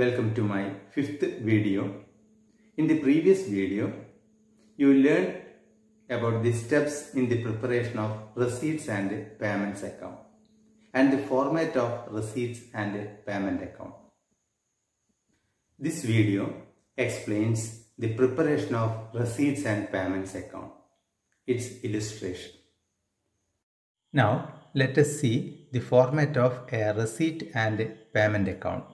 Welcome to my fifth video. In the previous video, you learned about the steps in the preparation of receipts and payments account and the format of receipts and payment account. This video explains the preparation of receipts and payments account, its illustration. Now, let us see the format of a receipt and payment account.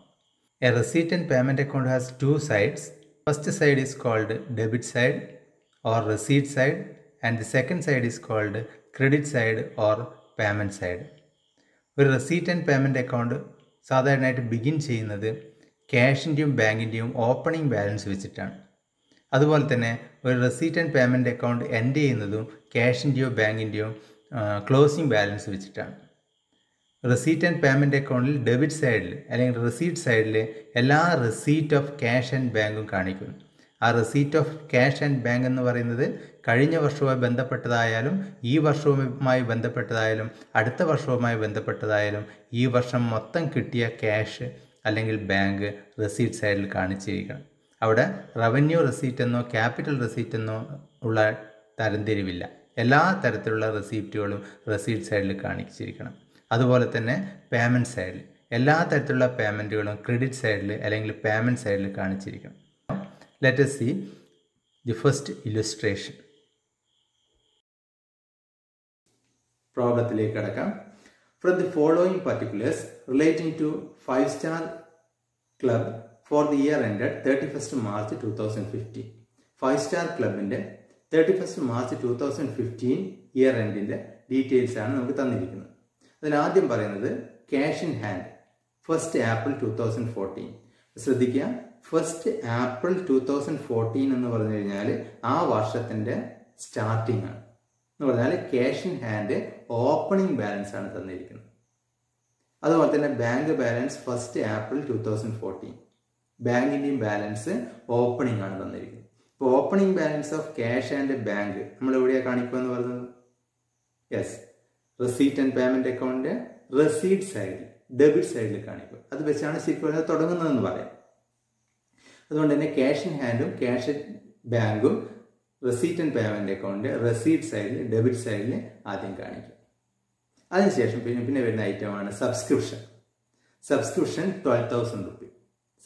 A receipt and payment account has two sides. First side is called debit side or receipt side, and the second side is called credit side or payment side. With receipt and payment account, sadharanaayittu begin cheyyunnathu cash inteyum bank inteyum opening balance vechittanu. അതുപോലെ തന്നെ ഒരു receipt and payment account end ചെയ്യുന്നതും ക്യാഷിൻ്റെയോ ബാങ്കിൻ്റെയോ closing balance വെച്ചിട്ടാണ്. Receipt and payment അക്കൗണ്ടിൽ debit സൈഡിൽ അല്ലെങ്കിൽ റെസീറ്റ് സൈഡിൽ എല്ലാ റെസീറ്റ് ഓഫ് ക്യാഷ് ആൻഡ് ബാങ്കും കാണിക്കും. ആ receipt of cash and bank എന്ന് പറയുന്നത് കഴിഞ്ഞ വർഷവുമായി ബന്ധപ്പെട്ടതായാലും ഈ വർഷവുമായി ബന്ധപ്പെട്ടതായാലും അടുത്ത വർഷവുമായി ബന്ധപ്പെട്ടതായാലും ഈ വർഷം മൊത്തം കിട്ടിയ ക്യാഷ് അല്ലെങ്കിൽ ബാങ്ക് റെസീറ്റ് സൈഡിൽ കാണിച്ചിരിക്കണം. അവിടെ റവന്യൂ റെസീറ്റ് എന്നോ ക്യാപിറ്റൽ റെസീറ്റ് എന്നോ ഉള്ള തരംതിരിവില്ല. എല്ലാ തരത്തിലുള്ള റെസീപ്റ്റുകളും റെസീറ്റ് സൈഡിൽ കാണിച്ചിരിക്കണം. അതുപോലെ തന്നെ പേയ്മെൻറ്റ് സൈഡിൽ എല്ലാ തരത്തിലുള്ള പേയ്മെൻറ്റുകളും ക്രെഡിറ്റ് സൈഡിൽ അല്ലെങ്കിൽ പേയ്മെൻറ്റ് സൈഡിൽ കാണിച്ചിരിക്കണം. Let us see the first illustration. പ്രോബ്ലത്തിലേക്ക് കടക്കാം. From the following particulars relating to 5-star club for the year ended 31st March 2015. 5-star club inde 31st March 2015 year end inde details aanu namukku thannirukkunu. Adil aadhyam parayunnathu cash in hand 1st April 2014. ശ്രദ്ധിക്കുക, 1st April 2014 എന്ന് പറഞ്ഞു കഴിഞ്ഞാൽ ആ വർഷത്തിന്റെ starting ആണ്. എന്ന് പറഞ്ഞാൽ cash in hand opening balance ആണ് തന്നിരിക്കുന്നത്. അതുപോലെ തന്നെ ബാങ്ക് ബാലൻസ് 1st April 2014, ബാങ്കിൻ്റെയും ബാലൻസ് ഓപ്പണിംഗ് ആണ് തന്നിരിക്കുന്നത്. ഇപ്പോൾ opening balance of cash and bank നമ്മൾ എവിടെയാണ് കാണിക്കുക എന്ന് പറയുന്നത്? Yes, receipt and payment account receipt സൈഡിൽ, ഡെബിറ്റ് സൈഡിൽ കാണിക്കുക. അത് വെച്ചാണ് ശരിക്കും തുടങ്ങുന്നതെന്ന് പറയാം. അതുകൊണ്ട് തന്നെ ക്യാഷ് ഇൻ ഹാൻഡും ക്യാഷ് ബാങ്കും receipt and payment account receipt സൈഡിൽ, ഡെബിറ്റ് സൈഡിൽ ആദ്യം കാണിക്കുക. അതിനുശേഷം പിന്നെ വരുന്ന ഐറ്റമാണ് സബ്സ്ക്രിപ്ഷൻ. സബ്സ്ക്രിപ്ഷൻ 12,000 രൂപ.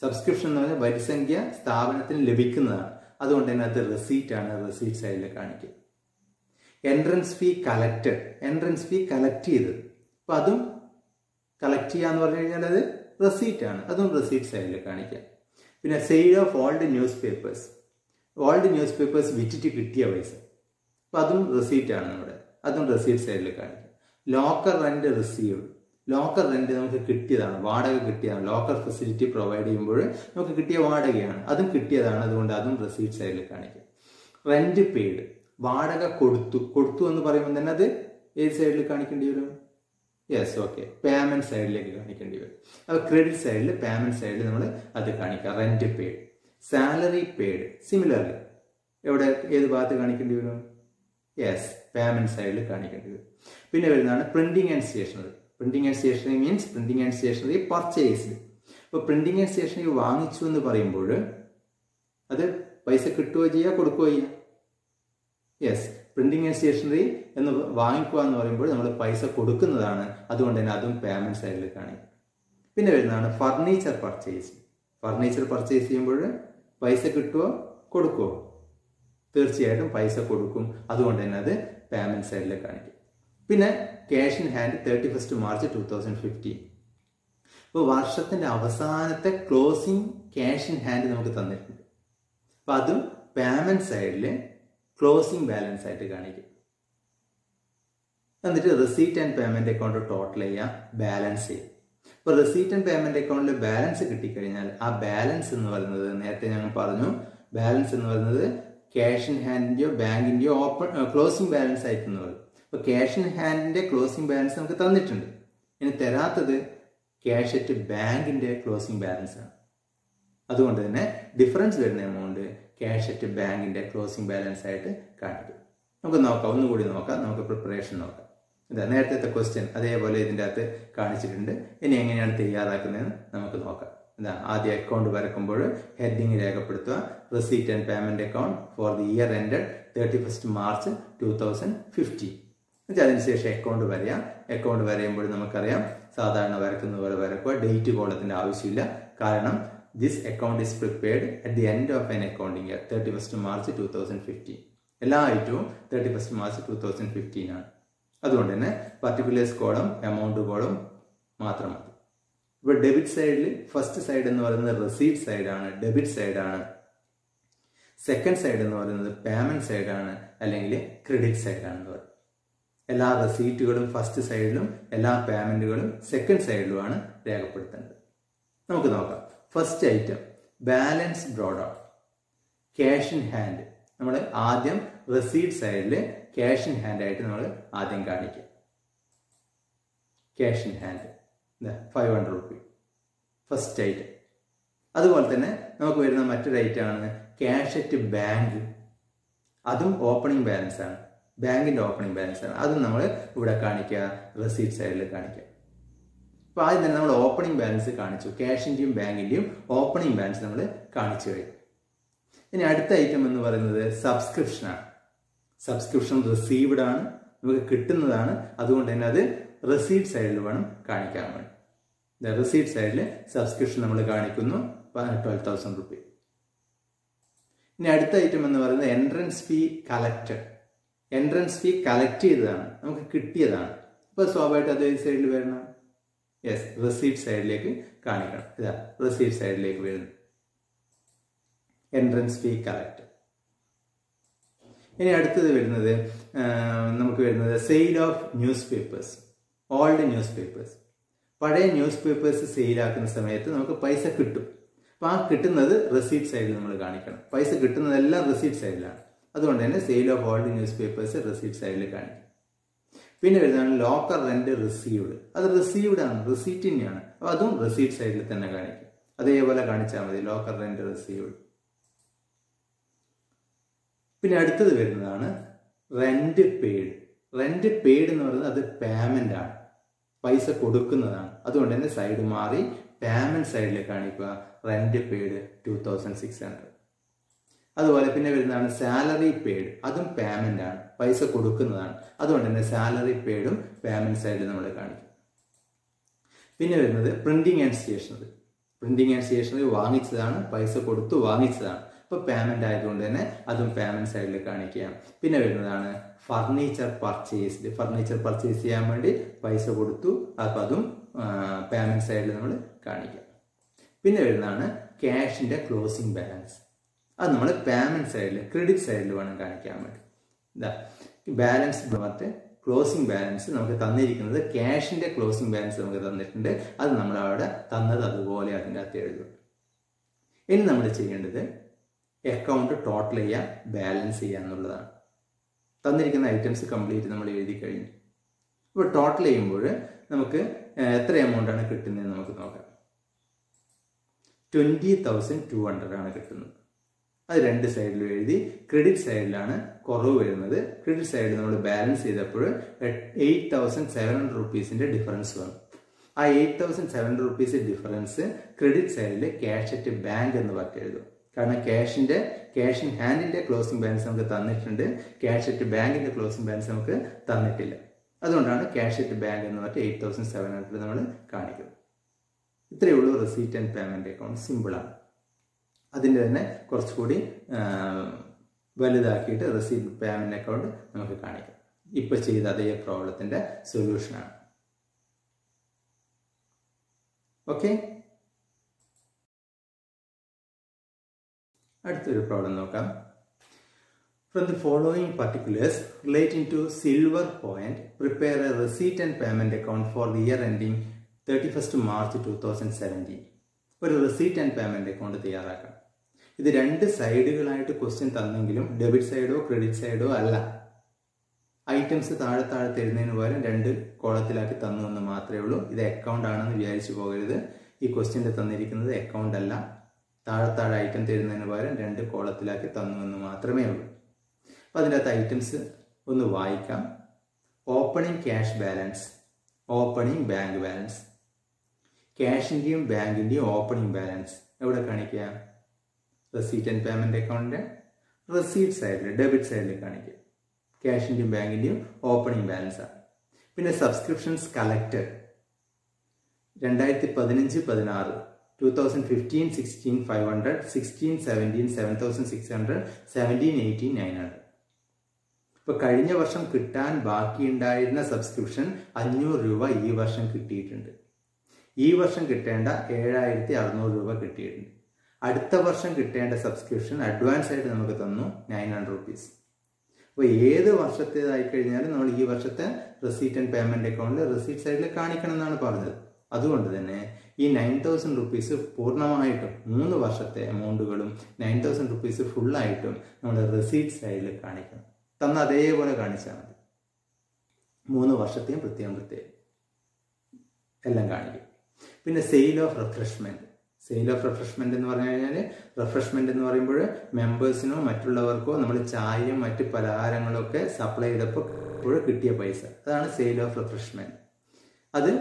സബ്സ്ക്രിപ്ഷൻ എന്ന് പറഞ്ഞാൽ വരിസംഖ്യ സ്ഥാപനത്തിന് ലഭിക്കുന്നതാണ്. അതുകൊണ്ട് തന്നെ അത് റെസീറ്റ് ആണ്, റെസീറ്റ് സൈഡിൽ കാണിക്കുക. Entrance fee collected, entrance fee collect ചെയ്തത്, അപ്പം അതും കളക്ട് ചെയ്യുക എന്ന് പറഞ്ഞു കഴിഞ്ഞാൽ അത് റെസീറ്റ് ആണ്, അതും റെസീറ്റ് സൈഡിൽ കാണിക്കുക. പിന്നെ sale of old news papers, old news papers വിറ്റിട്ട് കിട്ടിയ പൈസ, അപ്പം അതും റെസീറ്റ് ആണ് നമ്മുടെ, അതും റെസീറ്റ് സൈഡിൽ കാണിക്കുക. Locker rent received, locker rent നമുക്ക് കിട്ടിയതാണ്, വാടക കിട്ടിയതാണ്. ലോക്കർ ഫെസിലിറ്റി പ്രൊവൈഡ് ചെയ്യുമ്പോൾ നമുക്ക് കിട്ടിയ വാടകയാണ്, അതും കിട്ടിയതാണ്. അതുകൊണ്ട് അതും റെസീറ്റ് സൈഡിൽ കാണിക്കുക. റെന്റ് പെയ്ഡ്, വാടക കൊടുത്തു. കൊടുത്തു എന്ന് പറയുമ്പോൾ തന്നെ അത് ഏത് സൈഡിൽ കാണിക്കേണ്ടി വരും? യെസ്, ഓക്കെ, പേയ്മെന്റ് സൈഡിലേക്ക് കാണിക്കേണ്ടി വരും. അപ്പോൾ ക്രെഡിറ്റ് സൈഡിൽ, പേയ്മെന്റ് സൈഡിൽ നമ്മൾ അത് കാണിക്കുക. Rent paid, salary paid, similarly എവിടെ ഏത് ഭാഗത്ത് കാണിക്കേണ്ടി വരും? യെസ്, പേയ്മെന്റ് സൈഡിൽ കാണിക്കേണ്ടി വരും. പിന്നെ വരുന്നതാണ് printing and stationery. Printing and stationery means printing and stationery purchased. അപ്പോൾ പ്രിന്റിംഗ് ആൻഡ് സ്റ്റേഷനറി വാങ്ങിച്ചു എന്ന് പറയുമ്പോൾ അത് പൈസ കിട്ടുകയോ ചെയ്യുക, കൊടുക്കുകയോ ചെയ്യുക. യെസ്, പ്രിന്റിംഗ് ആൻഡ് സ്റ്റേഷനറി എന്ന് വാങ്ങിക്കുക എന്ന് പറയുമ്പോൾ നമ്മൾ പൈസ കൊടുക്കുന്നതാണ്. അതുകൊണ്ട് തന്നെ അതും പേയ്മെന്റ് സൈഡിൽ കാണിക്കും. പിന്നെ വരുന്നതാണ് ഫർണിച്ചർ പർച്ചേസ്. ഫർണിച്ചർ പർച്ചേസ് ചെയ്യുമ്പോൾ പൈസ കിട്ടുമോ, കൊടുക്കുമോ? തീർച്ചയായിട്ടും പൈസ കൊടുക്കും. അതുകൊണ്ട് തന്നെ അത് പേയ്മെന്റ് സൈഡിൽ കാണിക്കും. പിന്നെ cash in hand 31st March 2015. അപ്പോൾ വർഷത്തിൻ്റെ അവസാനത്തെ ക്ലോസിംഗ് ക്യാഷ് ഇൻ ഹാൻഡ് നമുക്ക് തന്നിട്ടുണ്ട്. അപ്പോൾ അതും പേയ്മെൻറ്റ് സൈഡിൽ ക്ലോസിംഗ് ബാലൻസ് ആയിട്ട് കാണിക്കും. എന്നിട്ട് receipt and payment account total ചെയ്യുക, ബാലൻസ് ചെയ്യുക. അപ്പോൾ റെസീറ്റ് ആൻഡ് പേയ്മെൻറ്റ് അക്കൗണ്ടിൽ ബാലൻസ് കിട്ടിക്കഴിഞ്ഞാൽ ആ ബാലൻസ് എന്ന് പറയുന്നത്, നേരത്തെ ഞങ്ങൾ പറഞ്ഞു, ബാലൻസ് എന്ന് പറയുന്നത് ക്യാഷ് ഇൻ ഹാൻഡിൻ്റെയോ ബാങ്കിൻ്റെയോ ക്ലോസിംഗ് ബാലൻസ് ആയിട്ടെന്ന് പറയും. അപ്പോൾ ക്യാഷ് ഇൻ ഹാൻഡിൻ്റെ ക്ലോസിംഗ് ബാലൻസ് നമുക്ക് തന്നിട്ടുണ്ട്. ഇനി തരാത്തത് ക്യാഷ് അറ്റ് ബാങ്കിൻ്റെ ക്ലോസിംഗ് ബാലൻസ് ആണ്. അതുകൊണ്ട് തന്നെ ഡിഫറൻസ് വരുന്ന എമൗണ്ട് ക്യാഷ് അറ്റ് ബാങ്കിൻ്റെ ക്ലോസിംഗ് ബാലൻസ് ആയിട്ട് കാണിക്കും. നമുക്ക് നോക്കാം, ഒന്നുകൂടി നോക്കാം, നമുക്ക് പ്രിപ്പറേഷൻ നോക്കാം. ഇതാ നേരത്തെ ക്വസ്റ്റ്യൻ അതേപോലെ ഇതിൻ്റെ അകത്ത് കാണിച്ചിട്ടുണ്ട്. ഇനി എങ്ങനെയാണ് തയ്യാറാക്കുന്നതെന്ന് നമുക്ക് നോക്കാം. That account heading receipt and payment account for the year ended 31st March 2050. Account date this account is prepared at the end of an accounting year 31st March 2050. All 31st March 2015. That's why particulars column, amount column, matram. But debit side, first side and the receipt side, debit side, second side and the payment side, and credit side. All receipt first side, all payment second side. Now, first item, balance drawdown, cash in hand. We will add receipt side, cash in hand item. Cash in hand. 500 rupees. First item. That's why we will cash at bank. That's opening balance. Bank in opening balance. That's why we receipt side. Now, we will opening balance. Cash in bank in opening balance. Now, the item is subscription. Subscription received. We will get the receipt side. The receipt side subscription is 12,000 rupees. Now, the item is entrance fee collected. Entrance fee collected. We will get the receipt side. Yes, receipt side like Kanika. Receipt side like will entrance fee collected. In the sale of newspapers, all the newspapers. Pade newspapers sale aakuna samayathu namukku paisa kittum. Appo aa kittunnathu receipt side nammal kaanikkanam. Paisa kittunnadella receipt side la. Adonde thane sale of all the newspapers receipt side la kaanikkanam. Locker rent received. That is received and receipt in yana. That is receipt side. That is locker rent received. Then rent paid. Rent paid is payment. Paisa kodukkunna. That is side mari payment side. Rent paid 2600. That is salary paid. That is payment. Paisa Kudukunan, other than a salary paid payment side in the American. Pinner printing and stationery. Printing and stationery, Vanixan, Paisa Kudu, Vanixan, but payment I don't other payment side Lacanicia. Pinner furniture purchase, the furniture purchase Yamadi, Paisa Kudu, Apadum, payment side in the Canica. Pinner cash in the closing balance. Other payment side, credit side one Canica. The balance closing balance cash in the closing balance account total balance items complete total amount 20,200 that is the credit side credit side balance is 8,700 rupees in the difference. That 8,700 rupees difference credit side cash at bank cash in hand in the closing balance cash at bank in the closing balance that's cash at bank 8,700 this is receipt and payment account symbol. That is the receipt payment account. Now, this is the solution. Okay? That is the problem. From the following particulars relating to silver point, prepare a receipt and payment account for the year ending 31st March 2017. Receipt and payment account. This is the side question debit side or credit side or alla. Items are the account this question is the account alla. Item items opening cash balance, opening bank balance. ക്യാഷിന്റെയും ബാങ്കിന്റെയും opening balance എവിടെ കാണിക്കുക? Receipt and payment അക്കൗണ്ടിന്റെ receipt സൈഡിൽ, debit സൈഡിൽ കാണിക്കുക. ക്യാഷിന്റെയും ബാങ്കിന്റെയും opening balance ആണ്. പിന്നെ സബ്സ്ക്രിപ്ഷൻസ് കളക്റ്റഡ് 2015-16, 2015-16 500, 16-17 7,600, 17-18 900. ഇപ്പൊ കഴിഞ്ഞ വർഷം കിട്ടാൻ ബാക്കിയുണ്ടായിരുന്ന സബ്സ്ക്രിപ്ഷൻ 500 രൂപ ഈ വർഷം കിട്ടിയിട്ടുണ്ട്. ഈ വർഷം കിട്ടേണ്ട 7,600 രൂപ കിട്ടിയിട്ടുണ്ട്. അടുത്ത വർഷം കിട്ടേണ്ട സബ്സ്ക്രിപ്ഷൻ അഡ്വാൻസ് ആയിട്ട് നമുക്ക് തന്നു 900 റുപ്പീസ്. അപ്പോൾ ഏത് വർഷത്തേതായി കഴിഞ്ഞാലും നമ്മൾ ഈ വർഷത്തെ റെസീറ്റ് ആൻഡ് പേയ്മെന്റ് അക്കൗണ്ടിൽ റെസീറ്റ് സൈഡിൽ കാണിക്കണം എന്നാണ് പറഞ്ഞത്. അതുകൊണ്ട് തന്നെ ഈ 9,000 റുപ്പീസ് പൂർണ്ണമായിട്ടും 3 വർഷത്തെ എമൗണ്ടുകളും 9,000 റുപ്പീസ് ഫുള്ളായിട്ടും നമ്മൾ റെസീറ്റ് സൈഡിൽ കാണിക്കണം. തന്ന അതേപോലെ കാണിച്ചാൽ മതി. 3 വർഷത്തെയും പ്രത്യേകം പ്രത്യേകം എല്ലാം കാണിക്കും. പിന്നെ sale of refreshment. Sale of refreshment എന്ന് പറഞ്ഞു കഴിഞ്ഞാൽ, റിഫ്രഷ്മെന്റ് എന്ന് പറയുമ്പോൾ മെമ്പേഴ്സിനോ മറ്റുള്ളവർക്കോ നമ്മൾ ചായയും മറ്റ് പലഹാരങ്ങളും ഒക്കെ സപ്ലൈ ചെയ്തപ്പോൾ കിട്ടിയ പൈസ, അതാണ് സെയിൽ ഓഫ് റിഫ്രഷ്മെന്റ്. അത്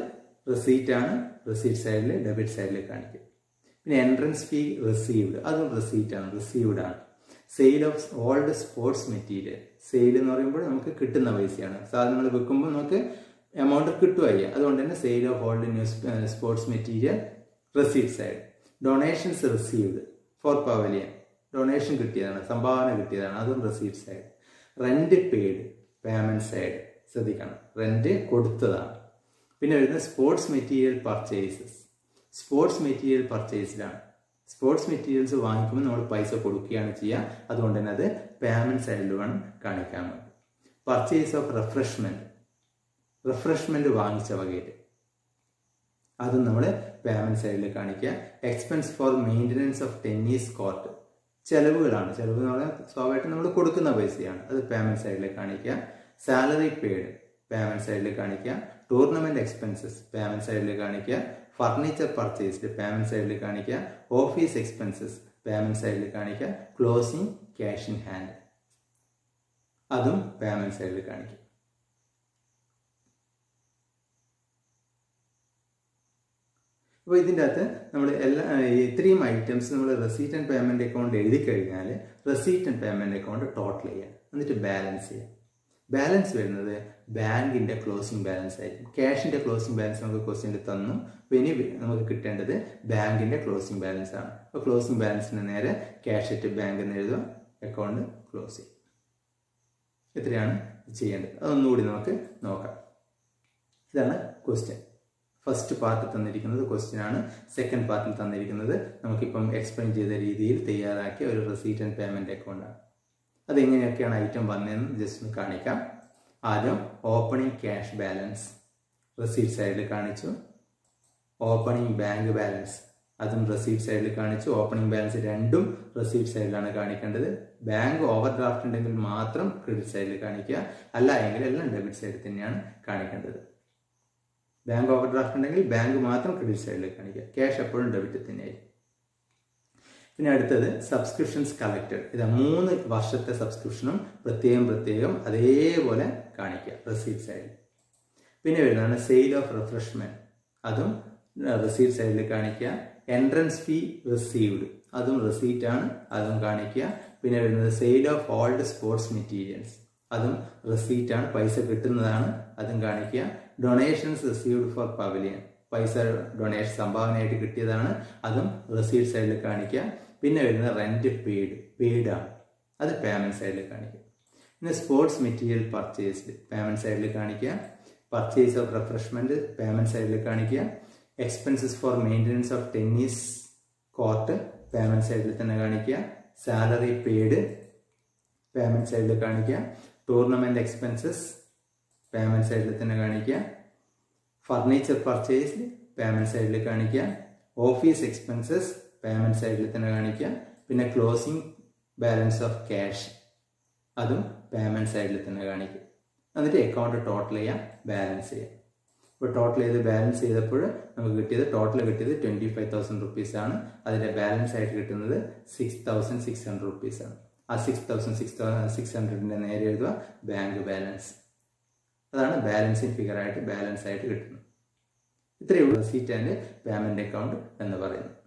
റെസീറ്റ് ആണ്, റെസീറ്റ് സൈഡിൽ ഡെബിറ്റ് സൈഡിൽ കാണിക്കും. പിന്നെ എൻട്രൻസ് ഫീ റിസീവ്ഡ്, അതും റെസീറ്റ് ആണ്, റിസീവ്ഡ് ആണ്. Sale of old sports material, sale എന്ന് പറയുമ്പോൾ നമുക്ക് കിട്ടുന്ന പൈസയാണ്, സാധനങ്ങൾ വിൽക്കുമ്പോൾ നമുക്ക് എമൗണ്ട് കിട്ടുമായി, അതുകൊണ്ട് തന്നെ sale of old sports material receipt side. Donations received for pavilion, donation കിട്ടിയതാണ്, സംഭാവന കിട്ടിയതാണ്, അതും receipt side. Rent paid payment side, ശ്രദ്ധിക്കണം റെന്റ് കൊടുത്തതാണ്. പിന്നെ വരുന്ന sports material purchases, sports material പർച്ചേസിലാണ്, സ്പോർട്സ് മെറ്റീരിയൽസ് വാങ്ങിക്കുമ്പോൾ നമ്മൾ പൈസ കൊടുക്കുകയാണ് ചെയ്യുക, അതുകൊണ്ട് തന്നെ അത് പേയ്മെന്റ് സൈഡിൽ വേണം കാണിക്കാൻ വേണ്ടി. പർച്ചേസ് ഓഫ് റിഫ്രഷ്മെന്റ്, റിഫ്രഷ്മെന്റ് വാങ്ങിച്ച വകയില് അതും നമ്മൾ പേയ്മെന്റ് സൈഡിൽ കാണിക്കുക. Expense for maintenance of tennis court, ചെലവുകളാണ്, ചെലവ് എന്ന് പറഞ്ഞാൽ സ്വാഭാവികമായിട്ട് നമ്മൾ കൊടുക്കുന്ന പൈസയാണ്, അത് പേയ്മെന്റ് സൈഡിൽ കാണിക്കുക. സാലറി പെയ്ഡ് പേയ്മെന്റ് സൈഡിൽ കാണിക്കുക. ടൂർണമെന്റ് എക്സ്പെൻസസ് പേയ്മെന്റ് സൈഡിൽ കാണിക്കുക. ഫർണിച്ചർ പർച്ചേസ്ഡ് പേയ്മെന്റ് സൈഡിൽ കാണിക്കുക. ഓഫീസ് എക്സ്പെൻസസ് പേയ്മെന്റ് സൈഡിൽ കാണിക്കുക. ക്ലോസിംഗ് ക്യാഷ് ഇൻ ഹാൻഡ് അതും പേയ്മെന്റ് സൈഡിൽ കാണിക്കുക. അപ്പോൾ ഇതിൻ്റെ അകത്ത് നമ്മൾ എല്ലാ ഇത്രയും ഐറ്റംസ് നമ്മൾ റെസീറ്റ് ആൻഡ് പേയ്മെൻറ്റ് അക്കൗണ്ട് എഴുതി കഴിഞ്ഞാൽ receipt and payment account total ചെയ്യാം, എന്നിട്ട് ബാലൻസ് ചെയ്യാം. ബാലൻസ് വരുന്നത് ബാങ്കിൻ്റെ ക്ലോസിംഗ് ബാലൻസ് ആയിരിക്കും. ക്യാഷിൻ്റെ ക്ലോസിംഗ് ബാലൻസ് നമുക്ക് ക്വസ്റ്റ്യൻ തന്നു, അപ്പോൾ ഇനി നമുക്ക് കിട്ടേണ്ടത് ബാങ്കിൻ്റെ ക്ലോസിംഗ് ബാലൻസ് ആണ്. അപ്പോൾ ക്ലോസിംഗ് ബാലൻസിന് നേരെ ക്യാഷ് അറ്റ് ബാങ്ക് എന്ന് എഴുതുക, അക്കൗണ്ട് ക്ലോസ് ചെയ്യും. ഇത്രയാണ് ചെയ്യേണ്ടത്. അതൊന്നുകൂടി നമുക്ക് നോക്കാം. ഇതാണ് ക്വസ്റ്റ്യൻ. ഫസ്റ്റ് പാർട്ട് തന്നിരിക്കുന്നത് ക്വസ്റ്റ്യൻ ആണ്. സെക്കൻഡ് പാർട്ടിൽ തന്നിരിക്കുന്നത് നമുക്കിപ്പം എക്സ്പ്ലെയിൻ ചെയ്ത രീതിയിൽ തയ്യാറാക്കിയ ഒരു റെസീറ്റ് ആൻഡ് പേയ്മെൻറ്റ് അക്കൗണ്ടാണ്. അതെങ്ങനെയൊക്കെയാണ് ഐറ്റം വന്നതെന്ന് ജസ്റ്റ് ഒന്ന് കാണിക്കാം. ആദ്യം ഓപ്പണിംഗ് ക്യാഷ് ബാലൻസ് റെസീറ്റ് സൈഡിൽ കാണിച്ചു. ഓപ്പണിംഗ് ബാങ്ക് ബാലൻസ് അതും റെസീറ്റ് സൈഡിൽ കാണിച്ചു. ഓപ്പണിംഗ് ബാലൻസ് രണ്ടും റെസീറ്റ് സൈഡിലാണ് കാണിക്കേണ്ടത്. ബാങ്ക് ഓവർ ഡ്രാഫ്റ്റ് ഉണ്ടെങ്കിൽ മാത്രം ക്രെഡിറ്റ് സൈഡിൽ കാണിക്കുക, അല്ല എങ്കിൽ എല്ലാം ഡെബിറ്റ് സൈഡിൽ തന്നെയാണ് കാണിക്കേണ്ടത്. ബാങ്ക് ഓവർ ഡ്രാഫ്റ്റ് ഉണ്ടെങ്കിൽ ബാങ്ക് മാത്രം ക്രെഡിറ്റ് സൈഡിൽ കാണിക്കുക, ക്യാഷ് എപ്പോഴും ഡെബിറ്റ് തന്നെയായിരിക്കും. പിന്നെ അടുത്തത് സബ്സ്ക്രിപ്ഷൻസ് കളക്റ്റഡ്. ഇതാ 3 വർഷത്തെ സബ്സ്ക്രിപ്ഷനും പ്രത്യേകം പ്രത്യേകം അതേപോലെ കാണിക്കുക റെസീറ്റ് സൈഡിൽ. പിന്നെ വരുന്നതാണ് സെയിൽ ഓഫ് റിഫ്രഷ്മെന്റ്, അതും റെസീറ്റ് സൈഡിൽ കാണിക്കുക. എൻട്രൻസ് ഫീ റിസീവ്ഡ് അതും റെസീറ്റ് ആണ്, അതും കാണിക്കുക. പിന്നെ വരുന്നത് sale of old sports materials അതും റെസീറ്റ് ആണ്, പൈസ കിട്ടുന്നതാണ്, അതും കാണിക്കുക. ഡൊണേഷൻസ് റിസീവ്ഡ് ഫോർ പവലിയൻ, പൈസ ഡൊണേഷൻ സംഭാവനയായിട്ട് കിട്ടിയതാണ്, അതും റെസീറ്റ് സൈഡിൽ കാണിക്കുക. പിന്നെ വരുന്നത് റെന്റ് പെയ്ഡ്, പെയ്ഡാണ്, അത് പേയ്മെന്റ് സൈഡിൽ കാണിക്കുക. പിന്നെ സ്പോർട്സ് മെറ്റീരിയൽ പർച്ചേസ്ഡ് പേയ്മെന്റ് സൈഡിൽ കാണിക്കുക. പർച്ചേസ് ഓഫ് റിഫ്രഷ്മെന്റ് പേയ്മെന്റ് സൈഡിൽ കാണിക്കുക. Expenses for maintenance of tennis court payment സൈഡിൽ തന്നെ കാണിക്കുക. സാലറി പെയ്ഡ് പേയ്മെന്റ് സൈഡിൽ കാണിക്കുക. ടൂർണമെന്റ് എക്സ്പെൻസസ് പേയ്മെന്റ് സൈഡിൽ തന്നെ കാണിക്കുക. ഫർണിച്ചർ പർച്ചേസ്ഡ് പേയ്മെന്റ് സൈഡിൽ കാണിക്കുക. ഓഫീസ് എക്സ്പെൻസസ് പേയ്മെന്റ് സൈഡിൽ തന്നെ കാണിക്കുക. പിന്നെ ക്ലോസിംഗ് ബാലൻസ് ഓഫ് ക്യാഷ് അതും പേയ്മെന്റ് സൈഡിൽ തന്നെ കാണിക്കുക. എന്നിട്ട് അക്കൗണ്ട് ടോട്ടൽ ചെയ്യാം, ബാലൻസ് ചെയ്യാം. ഇപ്പോൾ ടോട്ടൽ ചെയ്ത് ബാലൻസ് ചെയ്തപ്പോൾ നമുക്ക് കിട്ടിയത്, ടോട്ടൽ കിട്ടിയത് 25,000 റുപ്പീസാണ്. അതിൻ്റെ ബാലൻസ് ആയിട്ട് കിട്ടുന്നത് 6,600 റുപ്പീസാണ്. ആ 6,600ന്റെ നേരെ എഴുതുക ബാങ്ക് ബാലൻസ്, അതാണ് ബാലൻസിങ് ഫിഗർ ആയിട്ട് ബാലൻസ് ആയിട്ട് കിട്ടുന്നത്. ഇത്രയേ ഉള്ളൂ റെസീറ്റ് ആൻഡ് പേയ്മെന്റ് അക്കൗണ്ട് എന്ന് പറയുന്നത്.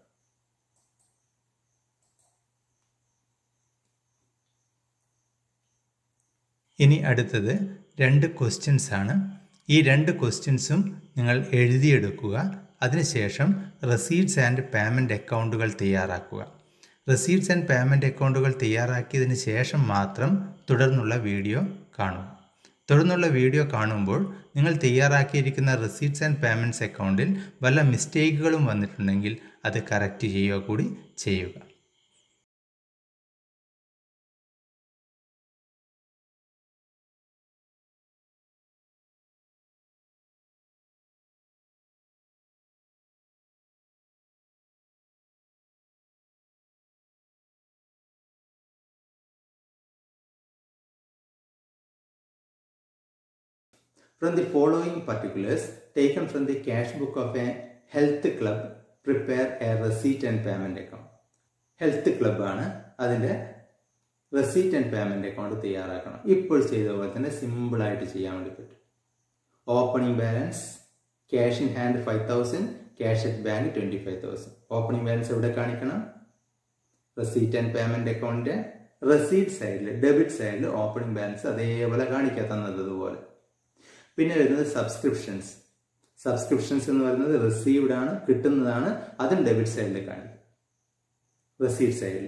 ഇനി അടുത്തത് രണ്ട് ക്വസ്റ്റ്യൻസ് ആണ്. ഈ രണ്ട് ക്വസ്റ്റ്യൻസും നിങ്ങൾ എഴുതിയെടുക്കുക. അതിനുശേഷം റെസീറ്റ്സ് ആൻഡ് പേയ്മെൻറ്റ് അക്കൗണ്ടുകൾ തയ്യാറാക്കുക. റെസീറ്റ്സ് ആൻഡ് പേയ്മെൻറ്റ് അക്കൗണ്ടുകൾ തയ്യാറാക്കിയതിന് ശേഷം മാത്രം തുടർന്നുള്ള വീഡിയോ കാണുക. തുടർന്നുള്ള വീഡിയോ കാണുമ്പോൾ നിങ്ങൾ തയ്യാറാക്കിയിരിക്കുന്ന റെസീറ്റ്സ് ആൻഡ് പേയ്മെൻറ്റ്സ് അക്കൗണ്ടിൽ വല്ല മിസ്റ്റേക്കുകളും വന്നിട്ടുണ്ടെങ്കിൽ അത് കറക്റ്റ് ചെയ്യുക കൂടി ചെയ്യുക. From the following particulars taken from the cash book of a health club, prepare a receipt and payment account. Health club ആണ് അതിൻ്റെ receipt and payment account തയ്യാറാക്കണം. ഇപ്പോൾ ചെയ്ത പോലെ തന്നെ സിമ്പിൾ ആയിട്ട് ചെയ്യാൻ വേണ്ടി പറ്റും. Opening balance cash in hand 5000, cash at bank 25000. Opening balance എവിടെ കാണിക്കണം? receipt and payment account receipt സൈഡിൽ, ഡെബിറ്റ് സൈഡിൽ ഓപ്പണിംഗ് ബാലൻസ് അതേപോലെ കാണിക്കുക തന്നതുപോലെ. പിന്നെ വരുന്നത് സബ്സ്ക്രിപ്ഷൻസ്. സബ്സ്ക്രിപ്ഷൻസ് എന്ന് പറയുന്നത് റിസീവ്ഡ് ആണ്, കിട്ടുന്നതാണ്, അതും ഡെബിറ്റ് സൈഡിൽ കാണിക്കും, റെസീപ്റ്റ് സൈഡിൽ.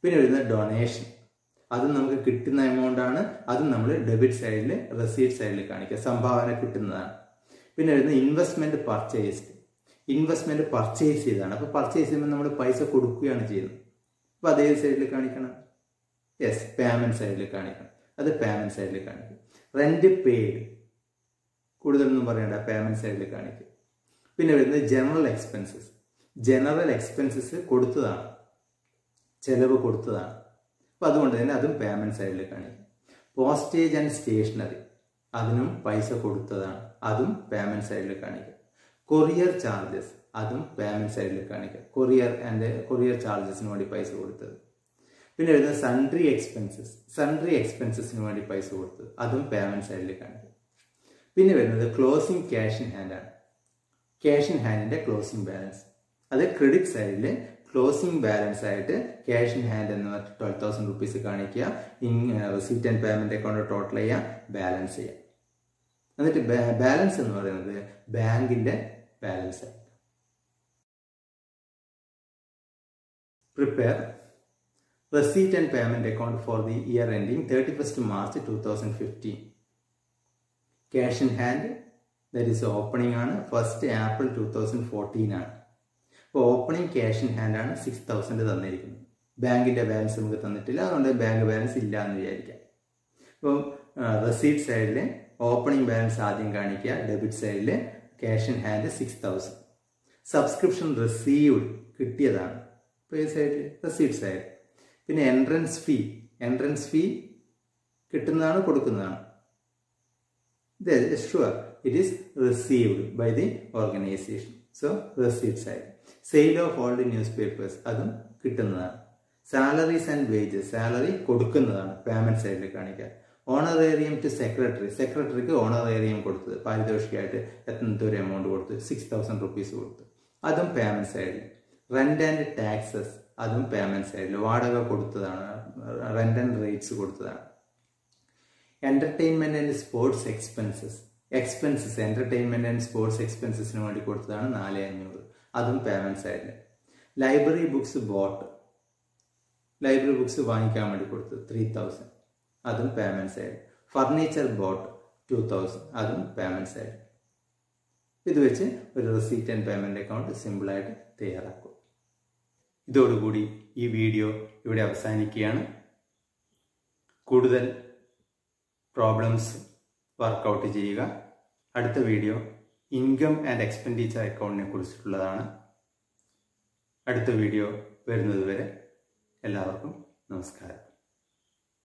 പിന്നെ വരുന്നത് ഡൊണേഷൻ, അതും നമുക്ക് കിട്ടുന്ന എമൗണ്ട് ആണ്, അതും നമ്മൾ ഡെബിറ്റ് സൈഡിൽ റെസീപ്റ്റ് സൈഡിൽ കാണിക്കുക, സംഭാവന കിട്ടുന്നതാണ്. പിന്നെ വരുന്നത് ഇൻവെസ്റ്റ്മെൻറ്റ് പർച്ചേസ്ഡ്. ഇൻവെസ്റ്റ്മെൻറ്റ് പർച്ചേസ് ചെയ്തതാണ്, അപ്പോൾ പർച്ചേസ് ചെയ്യുമ്പോൾ നമ്മൾ പൈസ കൊടുക്കുകയാണ് ചെയ്യുന്നത്, അപ്പോൾ അതേ സൈഡിൽ കാണിക്കണം. യെസ്, പേയ്മെൻറ്റ് സൈഡിൽ കാണിക്കണം, അത് പേയ്മെൻറ്റ് സൈഡിൽ കാണിക്കും. റെൻറ്റ് പെയ്ഡ്, കൂടുതലൊന്നും പറയണ്ട, പേയ്മെൻറ്റ് സൈഡിൽ കാണിക്കും. പിന്നെ വരുന്നത് ജനറൽ എക്സ്പെൻസസ്. ജനറൽ എക്സ്പെൻസസ് കൊടുത്തതാണ്, ചെലവ് കൊടുത്തതാണ്, അപ്പോൾ അതുകൊണ്ട് തന്നെ അതും പേയ്മെൻറ്റ് സൈഡിൽ കാണിക്കും. പോസ്റ്റേജ് ആൻഡ് സ്റ്റേഷനറി, അതിനും പൈസ കൊടുത്തതാണ്, അതും പേയ്മെൻറ്റ് സൈഡിൽ കാണിക്കും. കൊറിയർ ചാർജസ്, അതും പേയ്മെൻറ്റ് സൈഡിൽ കാണിക്കുക, കൊറിയർ ചാർജസിന് വേണ്ടി പൈസ കൊടുത്തത്. പിന്നെ വരുന്നത് സൺട്രി എക്സ്പെൻസസ്. സൺട്രി എക്സ്പെൻസസിന് വേണ്ടി പൈസ കൊടുത്തത്, അതും പേയ്മെൻറ്റ് സൈഡിൽ കാണിക്കും. പിന്നെ വരുന്നത് ക്ലോസിംഗ് ക്യാഷ് ഇൻ ഹാൻഡാണ്. ക്യാഷ് ഇൻ ഹാൻഡിൻ്റെ ക്ലോസിംഗ് ബാലൻസ്, അത് ക്രെഡിറ്റ് സൈഡിൽ ക്ലോസിംഗ് ബാലൻസ് ആയിട്ട് ക്യാഷ് ഇൻ ഹാൻഡ് എന്ന് പറഞ്ഞാൽ 12,000 rupees കാണിക്കുക. Receipt and payment account total ചെയ്യുക, ബാലൻസ് ചെയ്യുക. എന്നിട്ട് ബാലൻസ് എന്ന് പറയുന്നത് ബാങ്കിൻ്റെ ബാലൻസ് ആയിരിക്കും. Prepare receipt and payment account for the year ending 31st March 2015. Cash in hand that is opening ആണ്, 1st April 2014 ആണ്. അപ്പോൾ ഓപ്പണിംഗ് ക്യാഷ് ഇൻ ഹാൻഡ് ആണ് 6,000 തന്നിരിക്കുന്നത്. ബാങ്കിൻ്റെ ബാലൻസ് നമുക്ക് തന്നിട്ടില്ല, അതുകൊണ്ട് ബാങ്ക് ബാലൻസ് ഇല്ല എന്ന് വിചാരിക്കാം. അപ്പോൾ റെസീപ്റ്റ് സൈഡിൽ ഓപ്പണിംഗ് ബാലൻസ് ആദ്യം കാണിക്കുക, ഡെബിറ്റ് സൈഡിൽ cash in hand 6,000. Subscription received, കിട്ടിയതാണ്, ഇപ്പോൾ ഈ സൈഡിൽ റെസീപ്റ്റ് സൈഡ്. പിന്നെ എൻട്രൻസ് ഫീ, എൻട്രൻസ് ഫീ കിട്ടുന്നതാണ്, കൊടുക്കുന്നതാണ്. Sure, it is received by the organization. So, receipt side. Sale of all the newspapers, അതും കിട്ടുന്നതാണ്. Salaries and wages, salary കൊടുക്കുന്നതാണ്, പേയ്മെൻറ്റ് സൈഡിൽ കാണിക്കുക. ഓണറേറിയം ടു സെക്രട്ടറി, സെക്രട്ടറിക്ക് ഓണറേറിയം കൊടുത്തത്, പാരിതോഷികമായിട്ട് എത്ര ഒരു എമൗണ്ട് കൊടുത്തു, 6,000 rupees കൊടുത്തു, അതും പേയ്മെൻറ്റ് സൈഡിൽ. റെൻ്റ് ആൻഡ് ടാക്സസ്, അതും പേയ്മെൻറ്റ് സൈഡിൽ, വാടക കൊടുത്തതാണ്, റെൻ്റ് ആൻഡ് റേറ്റ്സ് കൊടുത്തതാണ്. Entertainment and sports expenses, entertainment and sports എക്സ്പെൻസസിന് വേണ്ടി കൊടുത്തതാണ് 4,500, അതും പേയ്മെൻറ്റ് സൈഡിൽ. Library books bought, library books വാങ്ങിക്കാൻ വേണ്ടി കൊടുത്തത് 3,000, അതും പേയ്മെൻറ്റ് സൈഡിൽ. ഫർണിച്ചർ ബോട്ട് 2,000, അതും പേയ്മെൻറ്റ് സൈഡിൽ. ഇത് വെച്ച് ഒരു റെസീറ്റ് ആൻഡ് പേയ്മെൻറ്റ് അക്കൗണ്ട് സിമ്പിളായിട്ട് തയ്യാറാക്കും. ഇതോടുകൂടി ഈ വീഡിയോ ഇവിടെ അവസാനിക്കുകയാണ്. കൂടുതൽ പ്രോബ്ലംസ് വർക്കൗട്ട് ചെയ്യുക. അടുത്ത വീഡിയോ ഇൻകം ആൻഡ് എക്സ്പെൻഡിച്ചർ അക്കൗണ്ടിനെ കുറിച്ചിട്ടുള്ളതാണ്. അടുത്ത വീഡിയോ വരുന്നതുവരെ എല്ലാവർക്കും നമസ്കാരം.